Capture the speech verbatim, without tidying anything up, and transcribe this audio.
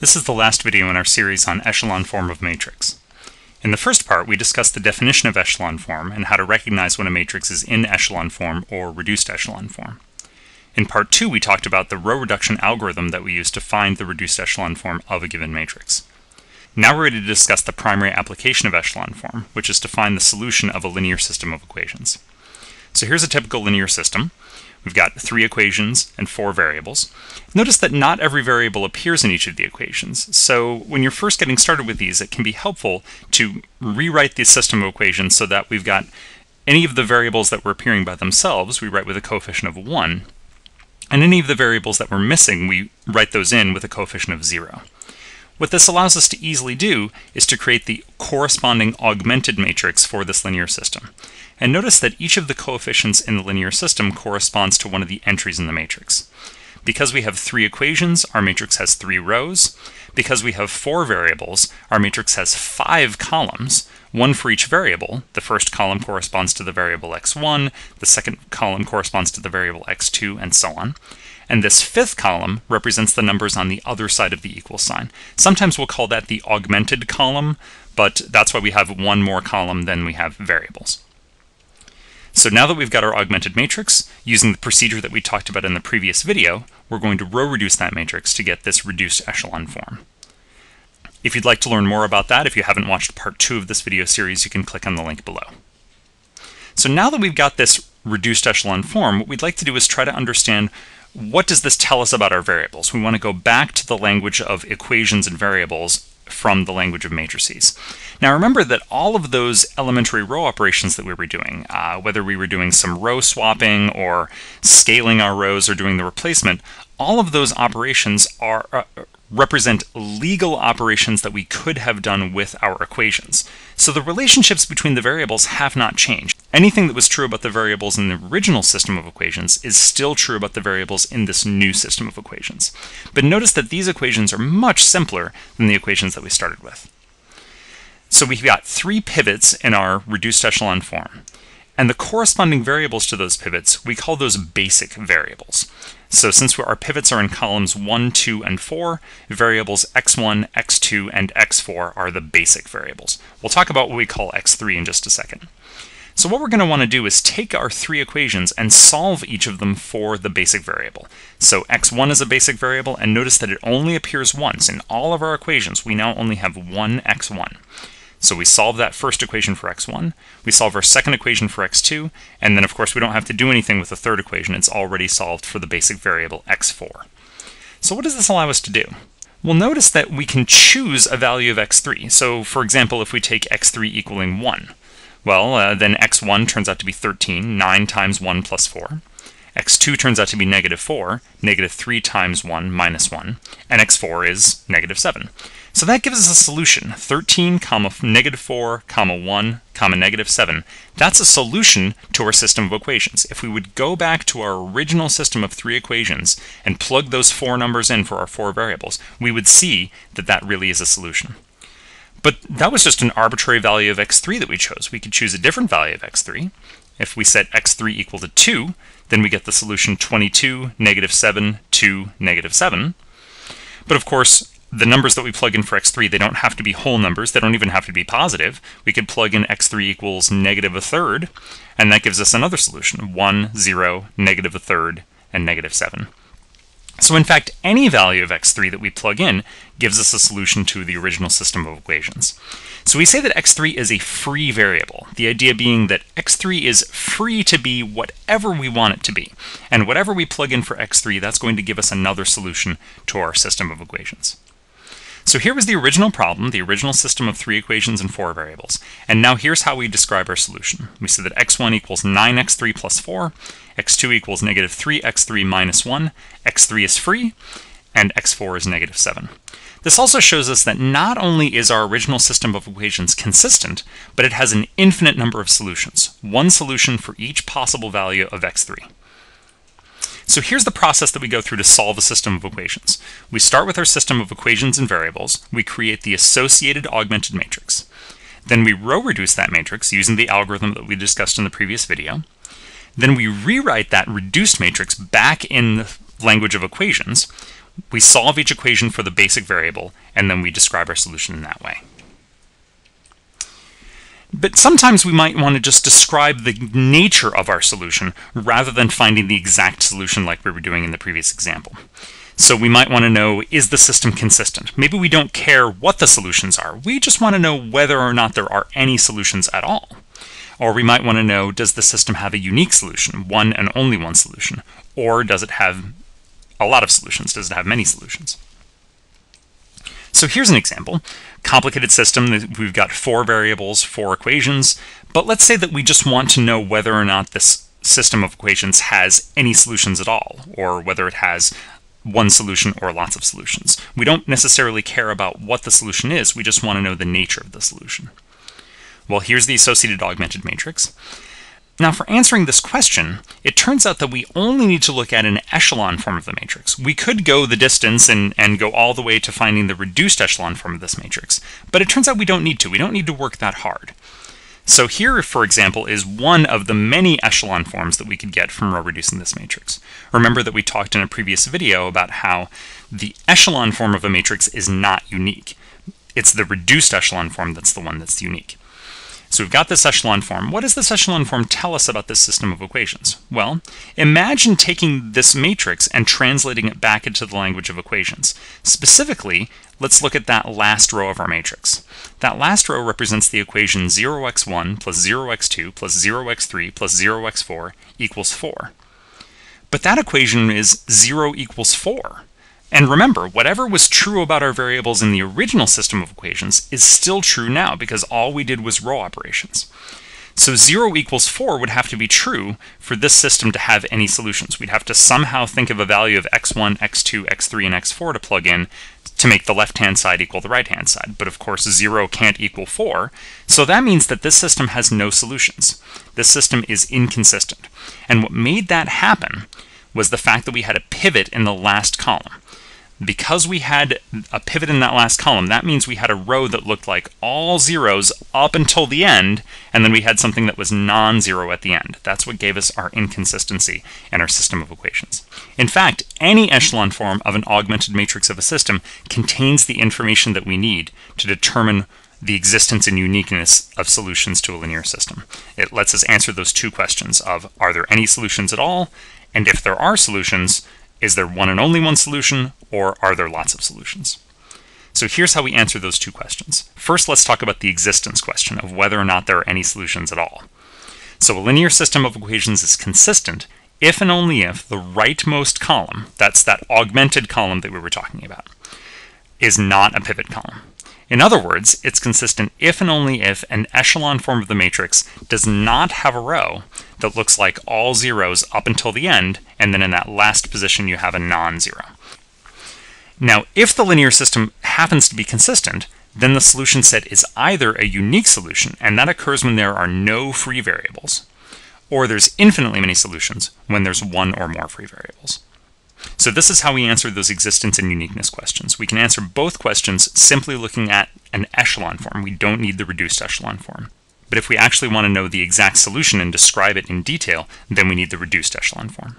This is the last video in our series on echelon form of matrix. In the first part, we discussed the definition of echelon form and how to recognize when a matrix is in echelon form or reduced echelon form. In part two, we talked about the row reduction algorithm that we use to find the reduced echelon form of a given matrix. Now we're ready to discuss the primary application of echelon form, which is to find the solution of a linear system of equations. So here's a typical linear system. We've got three equations and four variables. Notice that not every variable appears in each of the equations. So when you're first getting started with these, it can be helpful to rewrite the system of equations so that we've got any of the variables that were appearing by themselves, we write with a coefficient of one. And any of the variables that we're missing, we write those in with a coefficient of zero. What this allows us to easily do is to create the corresponding augmented matrix for this linear system. And notice that each of the coefficients in the linear system corresponds to one of the entries in the matrix. Because we have three equations, our matrix has three rows. Because we have four variables, our matrix has five columns, one for each variable. The first column corresponds to the variable x one, the second column corresponds to the variable x two, and so on. And this fifth column represents the numbers on the other side of the equal sign. Sometimes we'll call that the augmented column, but that's why we have one more column than we have variables. So now that we've got our augmented matrix, using the procedure that we talked about in the previous video, we're going to row reduce that matrix to get this reduced echelon form. If you'd like to learn more about that, if you haven't watched part two of this video series, you can click on the link below. So now that we've got this reduced echelon form, what we'd like to do is try to understand, what does this tell us about our variables? We want to go back to the language of equations and variables from the language of matrices. Now remember that all of those elementary row operations that we were doing, uh, whether we were doing some row swapping or scaling our rows or doing the replacement, all of those operations are uh, represent legal operations that we could have done with our equations. So the relationships between the variables have not changed. Anything that was true about the variables in the original system of equations is still true about the variables in this new system of equations. But notice that these equations are much simpler than the equations that we started with. So we've got three pivots in our reduced echelon form. And the corresponding variables to those pivots, we call those basic variables. So since our pivots are in columns one, two, and four, variables x one, x two, and x four are the basic variables. We'll talk about what we call x three in just a second. So what we're going to want to do is take our three equations and solve each of them for the basic variable. So x one is a basic variable, and notice that it only appears once. In all of our equations, we now only have one x one. So we solve that first equation for x one, we solve our second equation for x two, and then of course we don't have to do anything with the third equation, it's already solved for the basic variable x four. So what does this allow us to do? Well, notice that we can choose a value of x three. So for example, if we take x three equaling one, well uh, then x one turns out to be thirteen, nine times one plus four. x two turns out to be negative four, negative three times one minus one, and x four is negative seven. So that gives us a solution, thirteen, comma, negative four, comma, one, comma, negative seven. That's a solution to our system of equations. If we would go back to our original system of three equations and plug those four numbers in for our four variables, we would see that that really is a solution. But that was just an arbitrary value of x three that we chose. We could choose a different value of x three. If we set x three equal to two, then we get the solution twenty-two, negative seven, two, negative seven. But of course, the numbers that we plug in for x three, they don't have to be whole numbers. They don't even have to be positive. We could plug in x three equals negative a third, and that gives us another solution, one, zero, negative a third, and negative seven. So in fact, any value of x three that we plug in gives us a solution to the original system of equations. So we say that x three is a free variable, the idea being that x three is free to be whatever we want it to be. And whatever we plug in for x three, that's going to give us another solution to our system of equations. So here was the original problem, the original system of three equations and four variables. And now here's how we describe our solution. We say that x one equals nine x three plus four, x two equals negative three x three minus one, x three is free, and x four is negative seven. This also shows us that not only is our original system of equations consistent, but it has an infinite number of solutions, one solution for each possible value of x three. So here's the process that we go through to solve a system of equations. We start with our system of equations and variables. We create the associated augmented matrix. Then we row reduce that matrix using the algorithm that we discussed in the previous video. Then we rewrite that reduced matrix back in the language of equations. we solve each equation for the basic variable, and then we describe our solution in that way. But sometimes we might want to just describe the nature of our solution rather than finding the exact solution like we were doing in the previous example. So we might want to know, is the system consistent? Maybe we don't care what the solutions are. We just want to know whether or not there are any solutions at all. Or we might want to know, does the system have a unique solution, one and only one solution? Or does it have a lot of solutions? Does it have many solutions? So here's an example. Complicated system, we've got four variables, four equations, but let's say that we just want to know whether or not this system of equations has any solutions at all, or whether it has one solution or lots of solutions. We don't necessarily care about what the solution is, we just want to know the nature of the solution. Well, here's the associated augmented matrix. Now, for answering this question, it turns out that we only need to look at an echelon form of the matrix. We could go the distance and, and go all the way to finding the reduced echelon form of this matrix, but it turns out we don't need to. We don't need to work that hard. So here, for example, is one of the many echelon forms that we could get from row reducing this matrix. Remember that we talked in a previous video about how the echelon form of a matrix is not unique. It's the reduced echelon form that's the one that's unique. So we've got this echelon form. What does this echelon form tell us about this system of equations? Well, imagine taking this matrix and translating it back into the language of equations. Specifically, let's look at that last row of our matrix. That last row represents the equation zero x one plus zero x two plus zero x three plus zero x four equals four. But that equation is zero equals four. And remember, whatever was true about our variables in the original system of equations is still true now, because all we did was row operations. So zero equals four would have to be true for this system to have any solutions. We'd have to somehow think of a value of x one, x two, x three, and x four to plug in to make the left-hand side equal the right-hand side. But of course, zero can't equal four, so that means that this system has no solutions. This system is inconsistent. And what made that happen was the fact that we had a pivot in the last column. Because we had a pivot in that last column, that means we had a row that looked like all zeros up until the end, and then we had something that was non-zero at the end. That's what gave us our inconsistency in our system of equations. In fact, any echelon form of an augmented matrix of a system contains the information that we need to determine the existence and uniqueness of solutions to a linear system. It lets us answer those two questions of, are there any solutions at all? And if there are solutions, is there one and only one solution, or are there lots of solutions? So here's how we answer those two questions. First, let's talk about the existence question of whether or not there are any solutions at all. So a linear system of equations is consistent if and only if the rightmost column, that's that augmented column that we were talking about, is not a pivot column. In other words, it's consistent if and only if an echelon form of the matrix does not have a row that looks like all zeros up until the end, and then in that last position you have a non-zero. Now, if the linear system happens to be consistent, then the solution set is either a unique solution, and that occurs when there are no free variables, or there's infinitely many solutions when there's one or more free variables. So this is how we answer those existence and uniqueness questions. We can answer both questions simply looking at an echelon form. We don't need the reduced echelon form. But if we actually want to know the exact solution and describe it in detail, then we need the reduced echelon form.